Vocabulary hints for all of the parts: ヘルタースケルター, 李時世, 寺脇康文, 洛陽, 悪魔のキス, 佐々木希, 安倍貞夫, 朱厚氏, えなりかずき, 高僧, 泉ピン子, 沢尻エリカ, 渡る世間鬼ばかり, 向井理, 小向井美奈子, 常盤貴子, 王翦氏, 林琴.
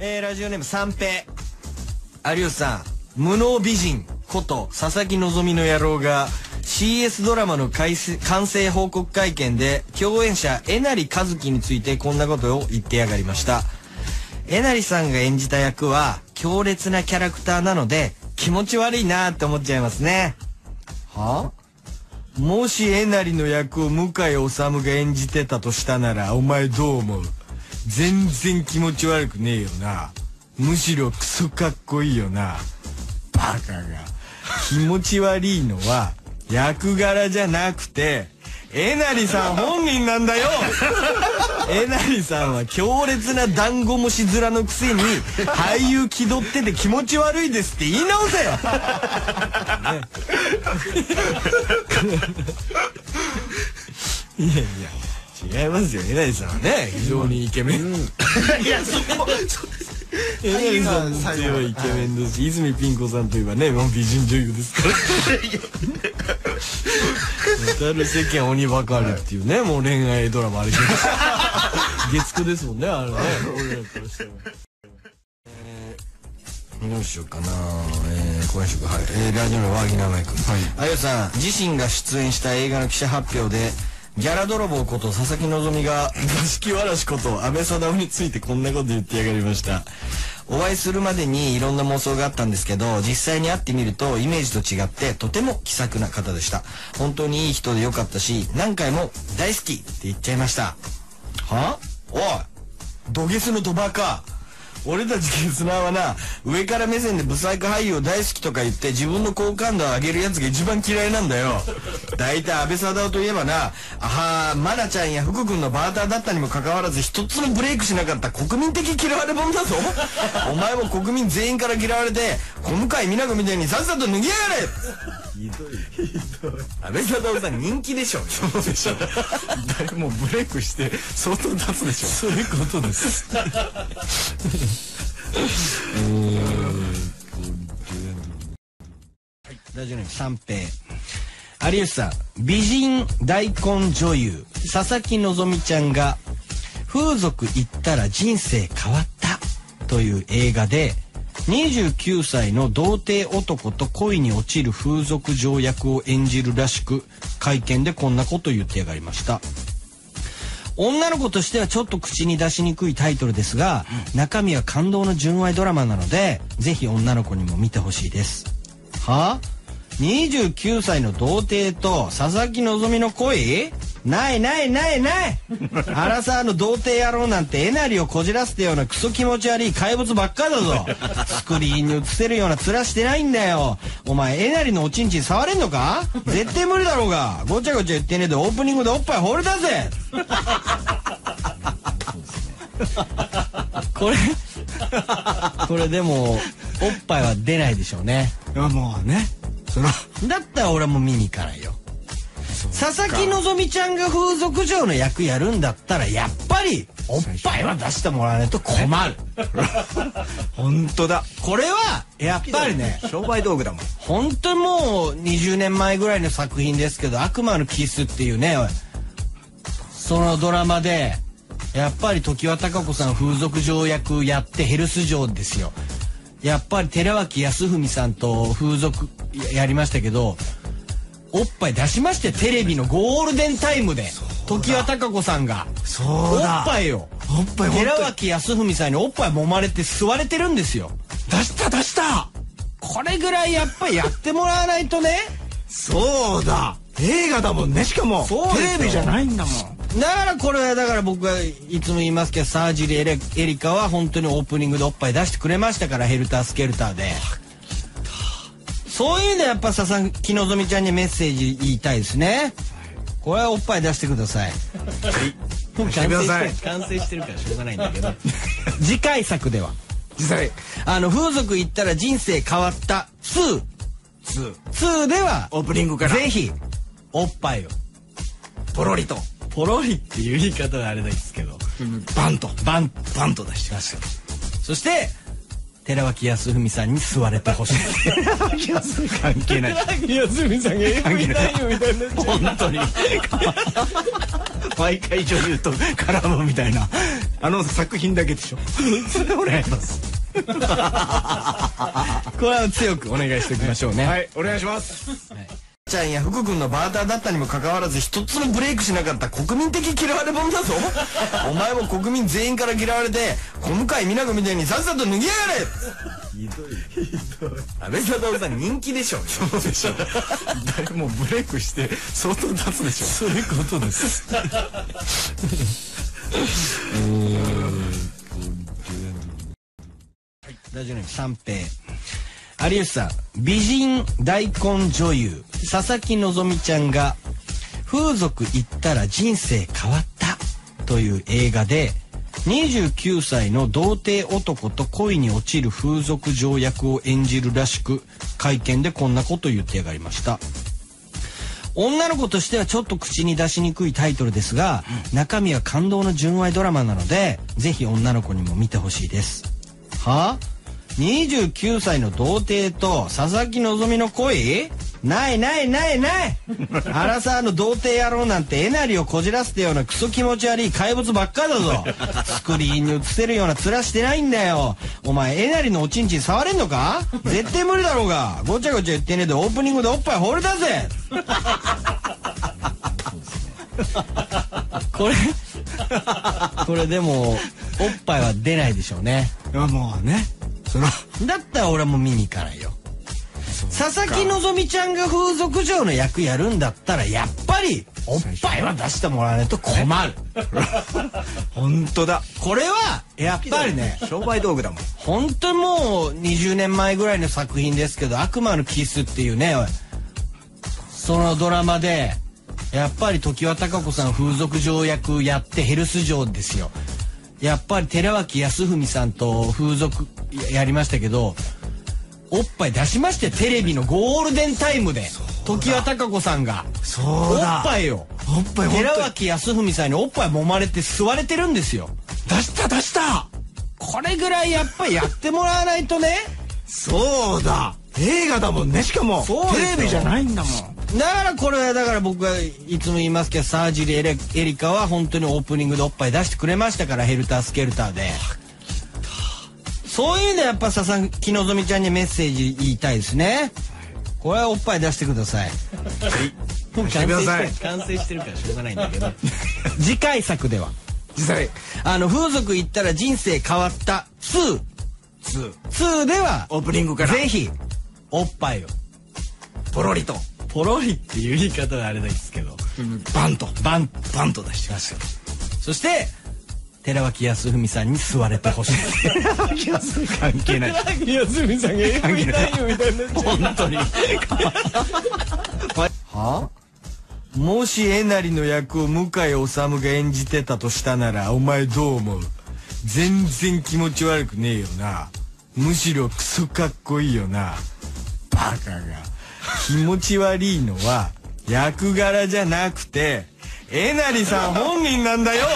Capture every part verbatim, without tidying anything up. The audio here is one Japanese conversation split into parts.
えー、ラジオネーム三平。有吉さん、無能美人こと佐々木希の野郎が シーエス ドラマの完成報告会見で共演者えなりかずきについてこんなことを言ってやがりました。えなりさんが演じた役は強烈なキャラクターなので気持ち悪いなーって思っちゃいますね。はあ、もしえなりの役を向井理が演じてたとしたならお前どう思う？全然気持ち悪くねえよな。むしろクソかっこいいよな。バカが。気持ち悪いのは役柄じゃなくてえなりさん本人なんだよ。えなりさんは強烈なダンゴムシ面のくせに俳優気取ってて気持ち悪いですって言い直せよ。いやいや違いますよ。えなりさんはね非常にイケメン。いやそこもえなりさんも強いイケメンですし、泉ピン子さんといえばねもう美人女優ですから。渡る世間鬼ばかりっていうね、はい、もう恋愛ドラマあれ月九ですもんねあれね。俺らからしてもどうしようかな。えー、今週はい、えー、ラジオのワーギナマイク。あゆさん自身が出演した映画の記者発表でギャラ泥棒こと佐々木希が座敷わらしこと安倍貞夫についてこんなこと言ってやがりました。お会いするまでにいろんな妄想があったんですけど、実際に会ってみるとイメージと違ってとても気さくな方でした。本当にいい人でよかったし、何回も大好きって言っちゃいました。はあ、おい土下座のドバカ。俺たちゲスナーはな、上から目線でブサイク俳優を大好きとか言って自分の好感度を上げるやつが一番嫌いなんだよ。大体安倍貞夫といえばな、あはマナちゃんや福君のバーターだったにもかかわらず一つもブレイクしなかった国民的嫌われ者だぞ。お前も国民全員から嫌われて小向井美奈子みたいにさっさと脱ぎやがれ。ひどいひどい。安倍貞夫さん人気でしょ。そうでしょ。誰もブレイクして相当立つでしょ。そういうことです。ラジオネーム三平。有吉さん、美人大根女優佐々木希ちゃんが風俗行ったら人生変わったという映画でにじゅうきゅうさいの童貞男と恋に落ちる風俗嬢役を演じるらしく、会見でこんなこと言ってやがりました。女の子としてはちょっと口に出しにくいタイトルですが、中身は感動の純愛ドラマなのでぜひ女の子にも見てほしいです。はぁ、にじゅうきゅうさいの童貞と佐々木希の恋ないないないない。アラサーの童貞野郎なんてえなりをこじらせたようなクソ気持ち悪い怪物ばっかだぞ。スクリーンに映せるような面してないんだよ。お前えなりのおちんちん触れんのか？絶対無理だろうが。ごちゃごちゃ言ってねえでオープニングでおっぱい放れたぜ。これこれでもおっぱいは出ないでしょうね。いやもうね、そのだったら俺も見に行かないよ。佐々木希ちゃんが風俗嬢の役やるんだったらやっぱりおっぱいは出してもらわないと困る。本当だ。これはやっぱりね、商売道具だもん。本当にもうにじゅうねんまえぐらいの作品ですけど、「悪魔のキス」っていうね、そのドラマでやっぱり常盤貴子さん風俗嬢役やって、ヘルス嬢ですよ。やっぱり寺脇康文さんと風俗やりましたけど、おっぱい出しまして、テレビのゴールデンタイムで常盤貴子さんがおっぱいを、寺脇康文さんにおっぱい揉まれて吸われてるんですよ。出した出した。これぐらいやっぱりやってもらわないとね。そうだ、映画だもんね。しかもテレビじゃないんだもん。だからこれはだから僕はいつも言いますけど、沢尻エリカは本当にオープニングでおっぱい出してくれましたから、ヘルタースケルターで。そういうのやっぱ佐々木希ちゃんにメッセージ言いたいですね。これはおっぱい出してください。完成してるからしょうがないんだけど。次回作では実際あの風俗行ったら人生変わったにではオープニングからぜひおっぱいをポロリと、ポロリっていう言い方はあれですけど、バンとバンバンと出してました。そして寺脇康文さんに吸われてほしい。関係ない。寺脇康文さんが エーブイ 男優みたいになっちゃう。本当に毎回女優と絡むみたいな。あの作品だけでしょそれお願いしますこれは強くお願いしておきましょうね。はい、お願いします、はい、ちゃんや福君のバーターだったにもかかわらず一つもブレイクしなかった国民的嫌われ者だぞお前も国民全員から嫌われて小向井美奈子みたいにさっさと脱ぎやがれひどいひどい。安倍サダヲさん人気でしょ。そうでしょ。誰もブレイクして相当立つでしょ。そういうことです。ラジオネーム三平。有吉さん、美人大根女優佐々木希ちゃんが風俗行ったら人生変わったという映画で。にじゅうきゅうさいの童貞男と恋に落ちる風俗嬢役を演じるらしく、会見でこんなこと言ってやがりました。女の子としてはちょっと口に出しにくいタイトルですが、中身は感動の純愛ドラマなのでぜひ女の子にも見てほしいです。はぁ、にじゅうきゅうさいの童貞と佐々木希の恋、ないないないないアラサーの童貞野郎なんてえなりをこじらせたようなクソ気持ち悪い怪物ばっかだぞスクリーンに映せるような面してないんだよ。お前えなりのおちんちん触れんのか絶対無理だろうが。ごちゃごちゃ言ってねえでオープニングでおっぱい放れたぜこれこれでもおっぱいは出ないでしょうね。いやもうね、そのだったら俺はもう見に行かないよ。佐々木希ちゃんが風俗嬢の役やるんだったらやっぱりおっぱいは出してもらわないと困る本当だ。これはやっぱりね、商売道具だもん。本当にもうにじゅうねんまえぐらいの作品ですけど、「悪魔のキス」っていうね、そのドラマでやっぱり常盤貴子さん風俗嬢役やって、ヘルス嬢ですよ。やっぱり寺脇康文さんと風俗やりましたけど、おっぱい出しまして、テレビのゴールデンタイムで常盤貴子さんがおっぱいを、寺脇康文さんにおっぱい揉まれて吸われてるんですよ。出した出した。これぐらいやっぱりやってもらわないとねそうだ、映画だもんね。しかもテレビじゃないんだもん。だからこれはだから僕はいつも言いますけど、沢尻エリカは本当にオープニングでおっぱい出してくれましたから、ヘルタースケルターで。そういうのやっぱ佐々木希ちゃんにメッセージ言いたいですね。これはおっぱい出してください。もう完成して完成してるからしょうがないんだけど次回作では実際あの風俗行ったら人生変わったツー、ツー、ツーではオープニングからぜひおっぱいをポロリと、ポロリっていう言い方はあれですけど、バンとバンバンと出してました。そして寺脇康文さんに吸われてほしい寺脇康文関係ない。寺脇康文さんが エーブイ 男優みたいになっちゃう本当にはぁ、もしえなりの役を向井理が演じてたとしたなら、お前どう思う？全然気持ち悪くねえよな。むしろクソかっこいいよな。バカが気持ち悪いのは役柄じゃなくてえなりさん本人なんだよ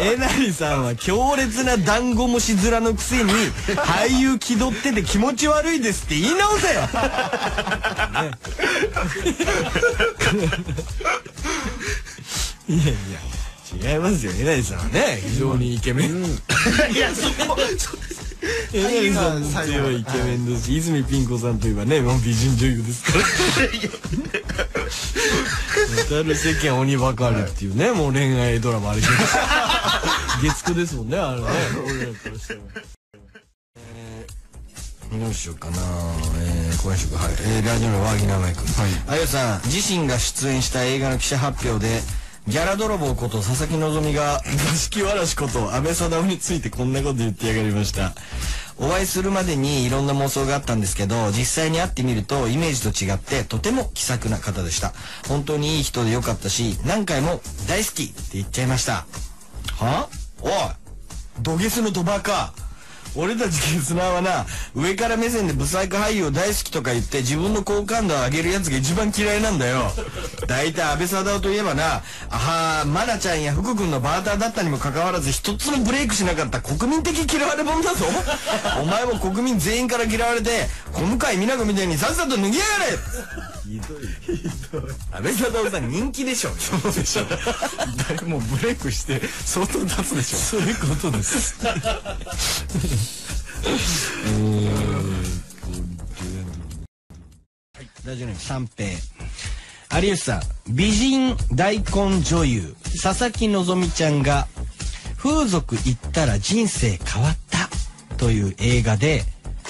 えなりさんは強烈なダンゴムシ面のくせに俳優気取ってて気持ち悪いですって言い直せよいやいや違いますよ。えなりさんはね非常にイケメン、うん、いやそこえなりさんも強いイケメンですし、泉ピン子さんといえばねもう美人女優ですから渡る世間鬼ばかりっていうね、はい、もう恋愛ドラマありました月九ですもんねあれね俺らからしてもどうしようかな。えー、これしようか。はい、えー、ラジオの和木直也君、はい、有吉さん自身が出演した映画の記者発表でギャラ泥棒こと佐々木希が座敷わらしこと安倍サダヲについてこんなこと言ってやがりました。お会いするまでにいろんな妄想があったんですけど、実際に会ってみるとイメージと違ってとても気さくな方でした。本当にいい人でよかったし、何回も大好きって言っちゃいました。はぁ、おい土下座のドバカ、俺たちゲスナーはな、上から目線でブサイク俳優を大好きとか言って自分の好感度を上げるやつが一番嫌いなんだよ。だいたい安倍サダヲといえばな、あはー、愛菜ちゃんや福君のバーターだったにもかかわらず一つもブレイクしなかった国民的嫌われ者だぞお前も国民全員から嫌われて小向井美奈子みたいにさっさと脱ぎやがれひどいひどい。阿部サダヲさん人気でしょ。そうでしょ。誰もブレイクして相当立つでしょ。そういうことです。ラジオネーム三平。有吉さん、美人大根女優佐々木希ちゃんが風俗行ったら人生変わったという映画で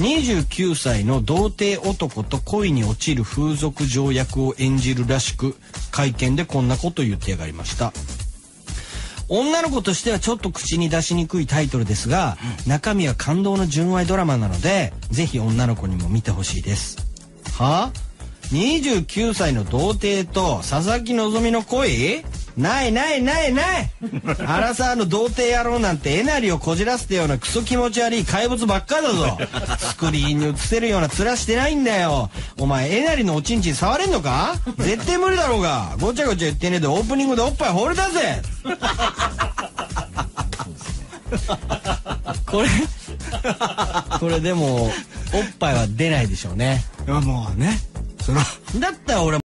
にじゅうきゅうさいの童貞男と恋に落ちる風俗嬢役を演じるらしく、会見でこんなこと言ってやがりました。女の子としてはちょっと口に出しにくいタイトルですが、中身は感動の純愛ドラマなのでぜひ女の子にも見てほしいです。はぁ、にじゅうきゅうさいの童貞と佐々木希の恋？ないないないない。アラサーの童貞野郎なんてえなりをこじらせたようなクソ気持ち悪い怪物ばっかだぞ。スクリーンに映せるような面してないんだよ。お前えなりのおちんちん触れんのか？絶対無理だろうが。ごちゃごちゃ言ってねえでオープニングでおっぱい放れたぜ。これこれでもおっぱいは出ないでしょうね。いや、もうね、だったら俺